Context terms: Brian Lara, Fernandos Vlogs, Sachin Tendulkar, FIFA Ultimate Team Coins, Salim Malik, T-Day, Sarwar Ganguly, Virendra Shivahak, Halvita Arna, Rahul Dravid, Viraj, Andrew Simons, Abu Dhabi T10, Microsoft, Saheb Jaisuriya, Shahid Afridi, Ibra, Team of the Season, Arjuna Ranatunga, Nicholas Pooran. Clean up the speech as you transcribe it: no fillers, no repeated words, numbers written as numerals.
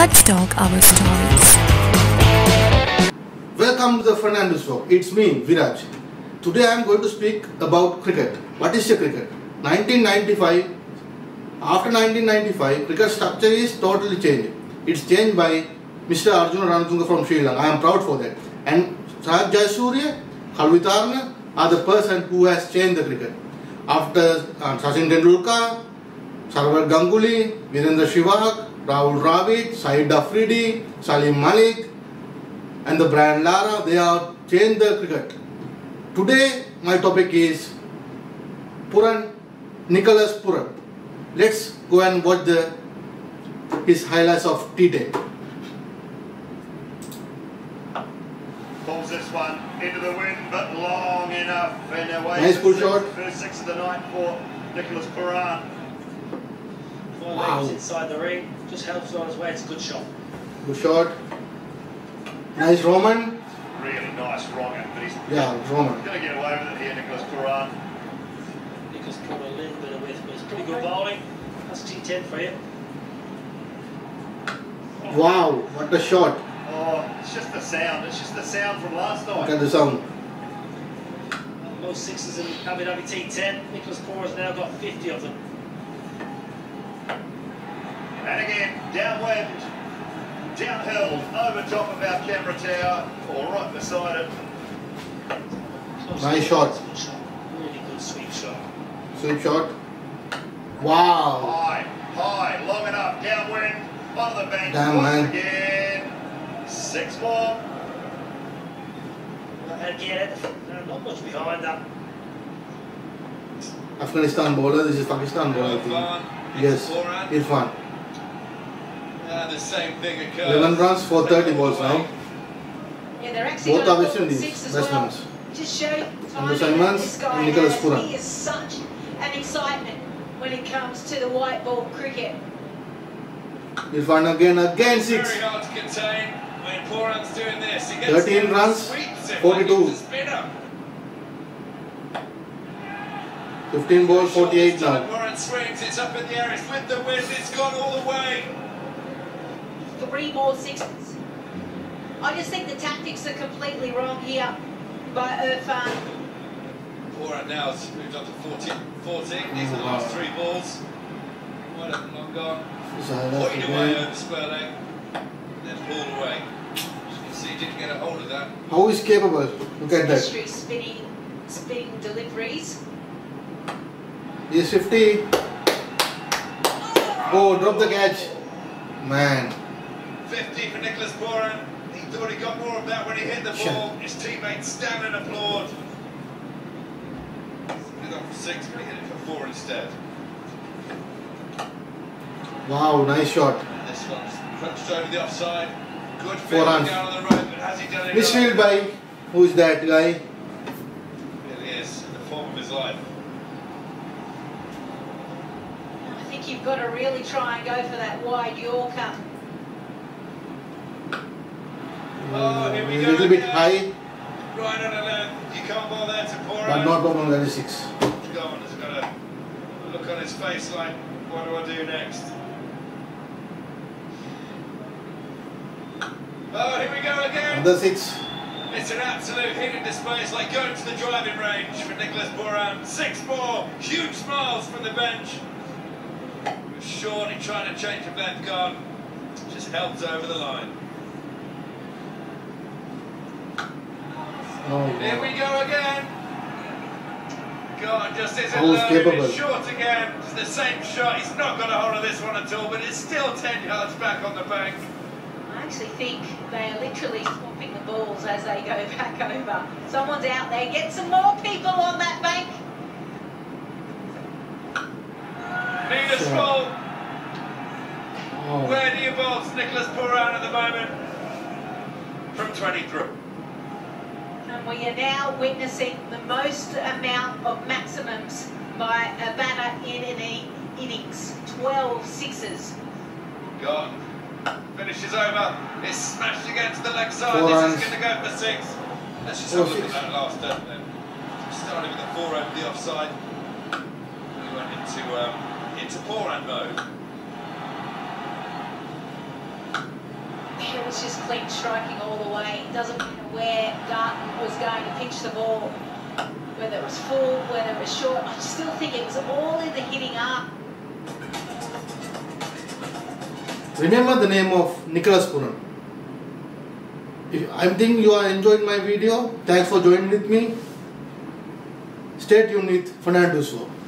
Let's talk our stories. Welcome to the Fernandos Vlogs. It's me, Viraj. Today I am going to speak about cricket. What is cricket? 1995. After 1995, cricket structure is totally changed. It's changed by Mr. Arjuna Ranatunga from Sri Lanka. I am proud for that. And Saheb Jaisuriya, Halvita Arna are the person who has changed the cricket. After Sachin Tendulkar, Sarwar Ganguly, Virendra Shivahak, Rahul Dravid, Shahid Afridi, Salim Malik and the Brian Lara, they have changed the cricket. Today my topic is Pooran, Nicholas Pooran. Let's go and watch his highlights of T-Day. Pulls this one into the wind, but long enough and away. Nice good shot. First six of the night for Nicholas Pooran. Wow. Inside the ring, just helps on his way. It's a good shot. Good shot. Nice Roman. Really nice Roman, but he's Roman. Going to get away with it here, Nicholas Pooran. Nicholas caught a little bit of width, but it's pretty good bowling. That's T10 for you. Wow, what a shot! Oh, it's just the sound. It's just the sound from last night. Look at the sound. Most sixes in Abu Dhabi T10. Nicholas Pooran's now got 50 of them. And again, downwind, downhill, over top of our camera tower, or right beside it. Nice shot. Really good sweep shot. Sweep shot. Wow. High, high, long enough, downwind, on the bank. Damn, once again. Six more. Again, not much behind that. Afghanistan bowler, this is Pakistan bowler, I think. Yes, Irfan. The same thing occurs. 11 runs for 30 balls now. Yeah, they're actually both are West Indies batsmen. Andrew Simons and Nicholas Pooran. He is such an excitement when it comes to the white ball cricket. Irfan again 6. Very hard to contain when Pooran's doing this. He gets 13 runs, 42. 15 balls, 48 now. Pooran swings, it's up in the air, it's with the wind, it's gone all the way. 3 more sixes. I just think the tactics are completely wrong here by Irfan. Pooran now has moved up to 14. These are the last 3 balls. Right up and long gone. Pointed away over the square leg. Then pulled away. As you can see, he didn't get a hold of that. How is capable? Look at that. Spinning deliveries. He's 50. Oh, drop the catch. Man. 50 for Nicholas Pooran. He thought he got more of that when he hit the ball. His teammates stand and applaud. He hit it for 6, but he hit it for 4 instead. Wow, nice shot. And this one's crunched over the offside. Good field down on the road, but has he done it? Misfield by who's that guy? It is in the form of his life. I think you've got to really try and go for that wide Yorker. Oh, here we go. A little bit high. Right on the left. You can't bowl there to Pooran. But not bowl on the 6. Gone. He's got a look on his face like, what do I do next? Oh, here we go again. Another 6. It's an absolute hidden display. It's like going to the driving range for Nicholas Pooran. 6 more. Huge smiles from the bench. With Shawnee trying to change the left guard. Just helped over the line. Oh, here we go again. God, just isn't low. It's short again. It's the same shot. He's not got a hold of this one at all, but it's still 10 yards back on the bank. I actually think they are literally swapping the balls as they go back over. Someone's out there. Get some more people on that bank. Need a stroll. Oh. Where do you bowl Nicholas Pooran at the moment? From 23. And we are now witnessing the most amount of maximums by a batter in any innings. 12 sixes. Gone. Finishes over. It's smashed against the leg side. This is going to go for 6. Let's just have a look at that last end then. Starting with a 4 over the offside. We went into Pooran mode. it was just clean striking all the way. It doesn't matter where Garton was going to pitch the ball, whether it was full, whether it was short. I still think it was all in the hitting arm. Remember the name of Nicholas Pooran. I think you are enjoying my video. Thanks for joining with me. Stay tuned with Fernandos Vlogs.